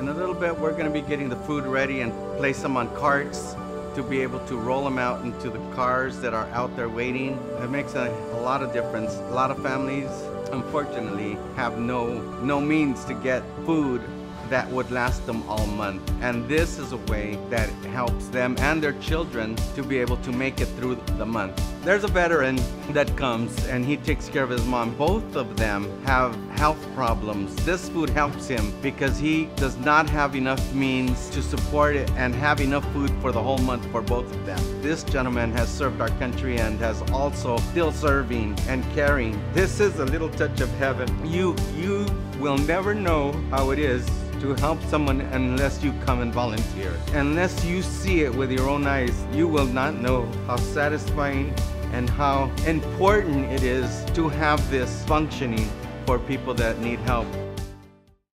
In a little bit, we're going to be getting the food ready and place them on carts to be able to roll them out into the cars that are out there waiting. It makes a lot of difference. A lot of families, unfortunately, have no means to get food that would last them all month. And this is a way that helps them and their children to be able to make it through the month. There's a veteran that comes and he takes care of his mom. Both of them have health problems. This food helps him because he does not have enough means to support it and have enough food for the whole month for both of them. This gentleman has served our country and has also still serving and caring. This is a little touch of heaven. You will never know how it is to help someone unless you come and volunteer. Unless you see it with your own eyes, you will not know how satisfying and how important it is to have this functioning for people that need help.